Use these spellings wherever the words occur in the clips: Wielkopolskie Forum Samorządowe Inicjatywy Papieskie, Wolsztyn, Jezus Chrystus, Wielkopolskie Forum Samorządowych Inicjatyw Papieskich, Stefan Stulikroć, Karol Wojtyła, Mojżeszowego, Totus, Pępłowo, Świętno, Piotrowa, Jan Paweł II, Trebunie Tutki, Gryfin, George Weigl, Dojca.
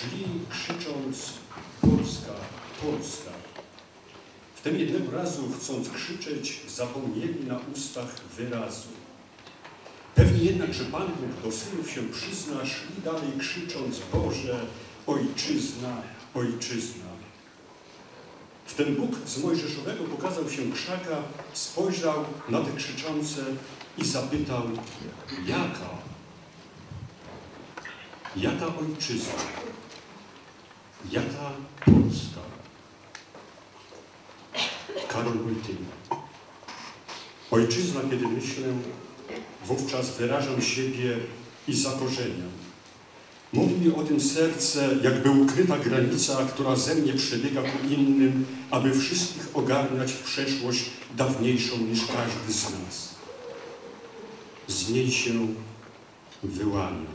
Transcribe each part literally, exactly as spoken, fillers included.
szli krzycząc Polska, Polska. Wtem jednego razu, chcąc krzyczeć, zapomnieli na ustach wyrazu. Pewnie jednak, że Pan Bóg do synów się przyzna, szli dalej krzycząc Boże, Ojczyzna, Ojczyzna. Wtem Bóg z Mojżeszowego pokazał się krzaka, spojrzał na te krzyczące i zapytał, jaka? Jaka Ojczyzna? Jaka Polska? Karol Wojtyła. Ojczyzna, kiedy myślę, wówczas wyrażam siebie i zakorzeniam. Mówi mi o tym serce, jakby ukryta granica, która ze mnie przebiega ku innym, aby wszystkich ogarniać w przeszłość dawniejszą niż każdy z nas. Z niej się wyłaniam.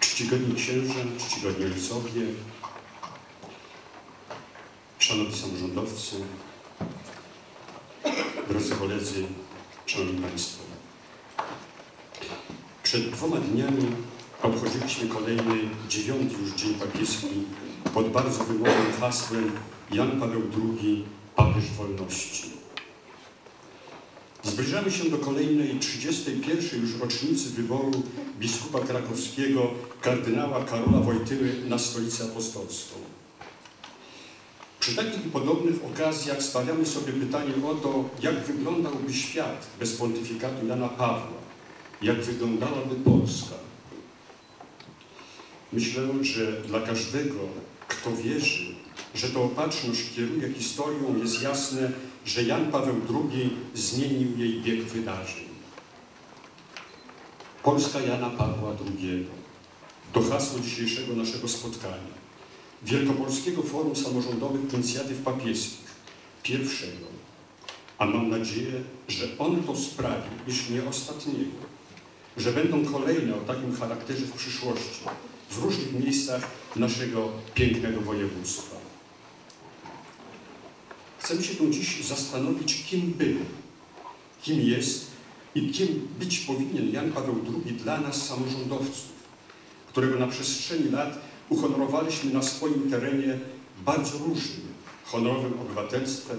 Czcigodni księże, czcigodni ojcowie, szanowni samorządowcy, drodzy koledzy, szanowni państwo. Przed dwoma dniami obchodziliśmy kolejny, dziewiąty już dzień papieski pod bardzo wymownym hasłem Jan Paweł drugi, papież wolności. Zbliżamy się do kolejnej, trzydziestej pierwszej już rocznicy wyboru biskupa krakowskiego, kardynała Karola Wojtyły na stolicę apostolską. Przy takich i podobnych okazjach stawiamy sobie pytanie o to, jak wyglądałby świat bez pontyfikatu Jana Pawła, jak wyglądałaby Polska. Myślę, że dla każdego, kto wierzy, że to opatrzność kieruje historią, jest jasne, że Jan Paweł drugi zmienił jej bieg wydarzeń. Polska Jana Pawła drugiego to hasło dzisiejszego naszego spotkania. Wielkopolskiego Forum Samorządowych Inicjatyw Papieskich, pierwszego, a mam nadzieję, że on to sprawi, jeśli nie ostatniego, że będą kolejne o takim charakterze w przyszłości, w różnych miejscach naszego pięknego województwa. Chcemy się tu dziś zastanowić, kim był, kim jest i kim być powinien Jan Paweł drugi dla nas samorządowców, którego na przestrzeni lat uhonorowaliśmy na swoim terenie bardzo różnie, honorowym obywatelstwem,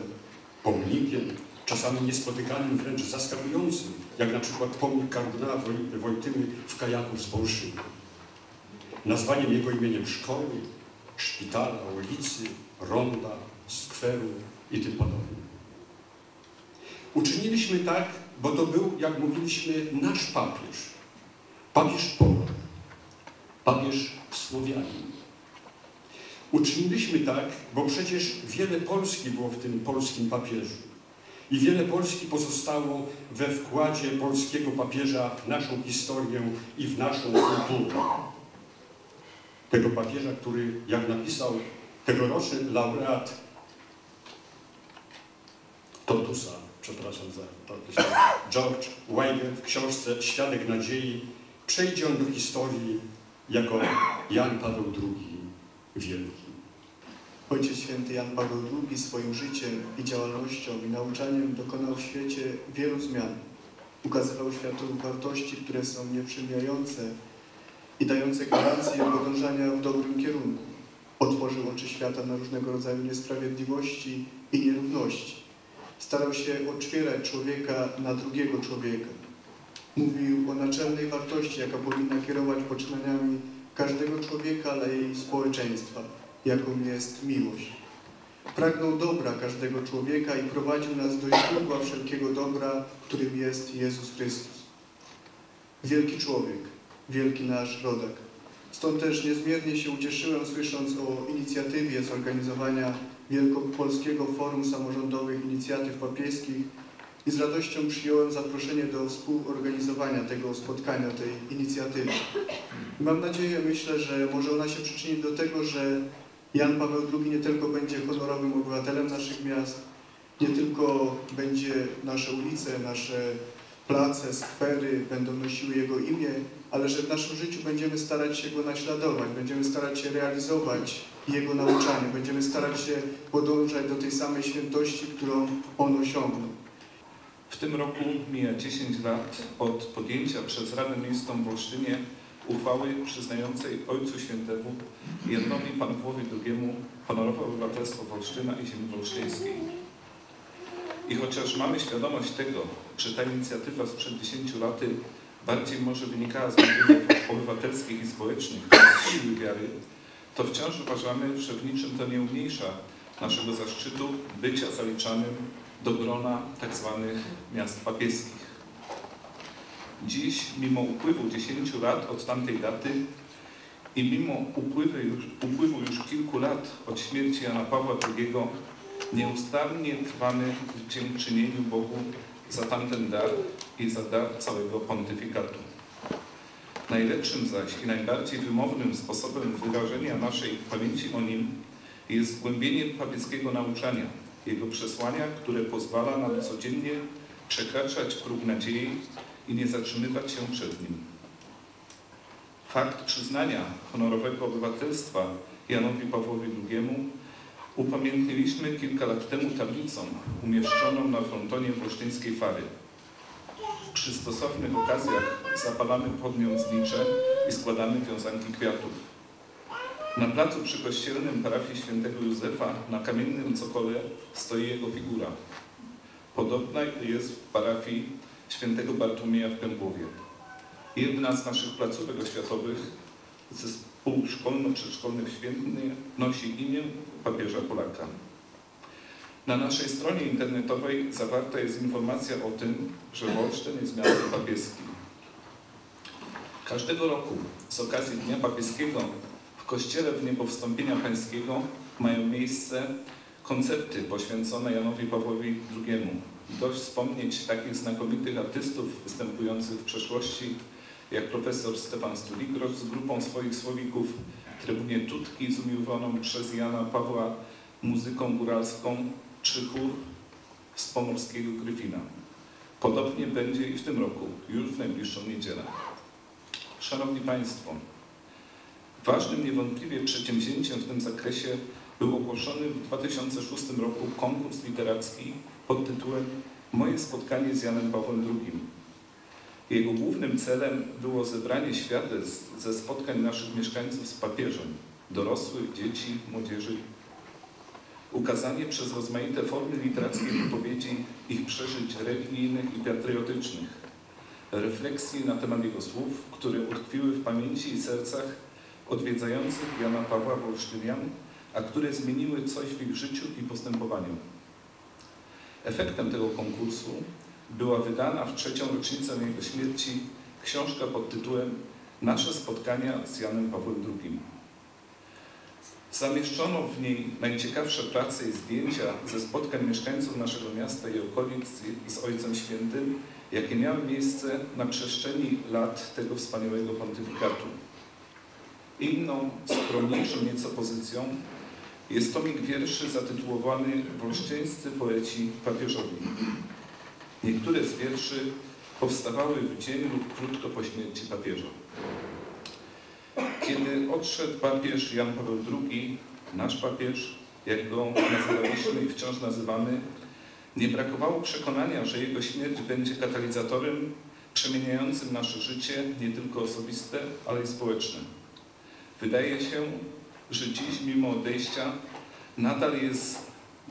pomnikiem, czasami niespotykanym, wręcz zaskakującym, jak na przykład pomnik kardynała Wojtyły w Kajaku z Borszym. Nazwaniem jego imieniem szkoły, szpitala, ulicy, ronda, skweru i tym podobnym. Uczyniliśmy tak, bo to był, jak mówiliśmy, nasz papież. Papież Polak, papież Słowianin. Uczyniliśmy tak, bo przecież wiele Polski było w tym polskim papieżu i wiele Polski pozostało we wkładzie polskiego papieża w naszą historię i w naszą kulturę. Tego papieża, który, jak napisał tegoroczny laureat Totusa, przepraszam za to, George Weigl w książce Świadek Nadziei, przejdzie on do historii jako Jan Paweł drugi Wielki. Ojciec Święty Jan Paweł drugi swoim życiem i działalnością i nauczaniem dokonał w świecie wielu zmian. Ukazywał światu wartości, które są nieprzymijające i dające gwarancję podążania w dobrym kierunku. Otworzył oczy świata na różnego rodzaju niesprawiedliwości i nierówności. Starał się odświeżać człowieka na drugiego człowieka. Mówił o naczelnej wartości, jaka powinna kierować poczynaniami każdego człowieka, ale i społeczeństwa, jaką jest miłość. Pragnął dobra każdego człowieka i prowadził nas do źródła wszelkiego dobra, którym jest Jezus Chrystus. Wielki człowiek, wielki nasz rodak. Stąd też niezmiernie się ucieszyłem, słysząc o inicjatywie zorganizowania Wielkopolskiego Forum Samorządowych Inicjatyw Papieskich i z radością przyjąłem zaproszenie do współorganizowania tego spotkania, tej inicjatywy. I mam nadzieję, myślę, że może ona się przyczyni do tego, że Jan Paweł drugi nie tylko będzie honorowym obywatelem naszych miast, nie tylko będzie nasze ulice, nasze place, skwery będą nosiły jego imię, ale że w naszym życiu będziemy starać się go naśladować, będziemy starać się realizować jego nauczanie, będziemy starać się podążać do tej samej świętości, którą on osiągnął. W tym roku mija dziesięć lat od podjęcia przez Radę Miejską w Wolsztynie uchwały przyznającej Ojcu Świętemu Janowi Pawłowi drugiemu honorowe obywatelstwo Wolsztyna i ziemi wolsztyńskiej. I chociaż mamy świadomość tego, że ta inicjatywa sprzed dziesięciu lat bardziej może wynikała z motyw obywatelskich i społecznych, z siły wiary, to wciąż uważamy, że w niczym to nie umniejsza naszego zaszczytu bycia zaliczanym do grona tzw. miast papieskich. Dziś, mimo upływu dziesięciu lat od tamtej daty i mimo upływu już, upływu już kilku lat od śmierci Jana Pawła drugiego, nieustannie trwamy w dziękczynieniu Bogu za tamten dar i za dar całego pontyfikatu. Najlepszym zaś i najbardziej wymownym sposobem wyrażenia naszej pamięci o nim jest głębienie papieskiego nauczania, jego przesłania, które pozwala nam codziennie przekraczać próg nadziei i nie zatrzymywać się przed nim. Fakt przyznania honorowego obywatelstwa Janowi Pawłowi drugiemu upamiętniliśmy kilka lat temu tablicą umieszczoną na frontonie wolsztyńskiej fary. Przy stosownych okazjach zapalamy pod nią znicze i składamy wiązanki kwiatów. Na placu przykościelnym parafii Świętego Józefa na kamiennym cokole stoi jego figura. Podobna jest w parafii Świętego Bartłomieja w Pępłowie. Jedna z naszych placówek oświatowych, zespół szkolno-przedszkolny w Świętnie, nosi imię papieża Polaka. Na naszej stronie internetowej zawarta jest informacja o tym, że Wolsztyn jest miastem papieskim. Każdego roku z okazji Dnia Papieskiego w Kościele w Niebowstąpienia Pańskiego mają miejsce koncerty poświęcone Janowi Pawłowi drugiemu. Dość wspomnieć takich znakomitych artystów występujących w przeszłości, jak profesor Stefan Stulikroć z grupą swoich słowików, Trebunie Tutki z umiłowaną przez Jana Pawła muzyką góralską, czy chór z pomorskiego Gryfina. Podobnie będzie i w tym roku, już w najbliższą niedzielę. Szanowni Państwo, ważnym niewątpliwie przedsięwzięciem w tym zakresie był ogłoszony w dwa tysiące szóstym roku konkurs literacki pod tytułem Moje spotkanie z Janem Pawłem drugim. Jego głównym celem było zebranie świadectw ze spotkań naszych mieszkańców z papieżem, dorosłych, dzieci, młodzieży, ukazanie przez rozmaite formy literackiej wypowiedzi ich przeżyć religijnych i patriotycznych, refleksji na temat jego słów, które utkwiły w pamięci i sercach odwiedzających Jana Pawła Wolsztynian, a które zmieniły coś w ich życiu i postępowaniu. Efektem tego konkursu była wydana w trzecią rocznicę jego śmierci książka pod tytułem Nasze spotkania z Janem Pawłem drugim. Zamieszczono w niej najciekawsze prace i zdjęcia ze spotkań mieszkańców naszego miasta i okolic z Ojcem Świętym, jakie miały miejsce na przestrzeni lat tego wspaniałego pontyfikatu. Inną, skromniejszą nieco pozycją jest tomik wierszy zatytułowany Wolsztyńscy poeci papieżowi. Niektóre z wierszy powstawały w dzień lub krótko po śmierci papieża. Kiedy odszedł papież Jan Paweł drugi, nasz papież, jak go nazywaliśmy i wciąż nazywamy, nie brakowało przekonania, że jego śmierć będzie katalizatorem przemieniającym nasze życie, nie tylko osobiste, ale i społeczne. Wydaje się, że dziś, mimo odejścia, nadal jest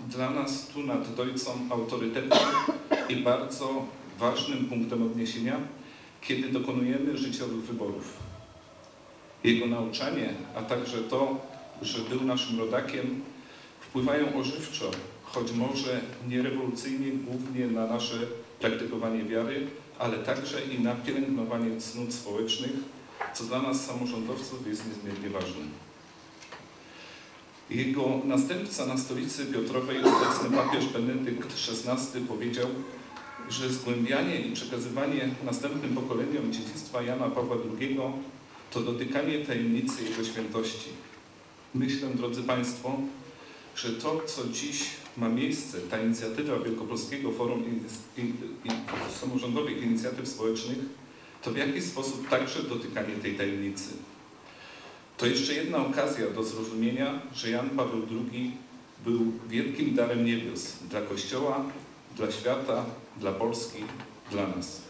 dla nas tu nad Dojcą autorytetem i bardzo ważnym punktem odniesienia, kiedy dokonujemy życiowych wyborów. Jego nauczanie, a także to, że był naszym rodakiem, wpływają ożywczo, choć może nie rewolucyjnie, głównie na nasze praktykowanie wiary, ale także i na pielęgnowanie cnót społecznych, co dla nas samorządowców jest niezmiernie ważne. Jego następca na stolicy Piotrowej, obecny papież Benedykt szesnasty, powiedział, że zgłębianie i przekazywanie następnym pokoleniom dziedzictwa Jana Pawła drugiego to dotykanie tajemnicy jego świętości. Myślę, drodzy Państwo, że to, co dziś ma miejsce, ta inicjatywa Wielkopolskiego Forum Samorządowych Inicjatyw Społecznych, to w jakiś sposób także dotykanie tej tajemnicy. To jeszcze jedna okazja do zrozumienia, że Jan Paweł drugi był wielkim darem niebios dla Kościoła, dla świata, dla Polski, dla nas.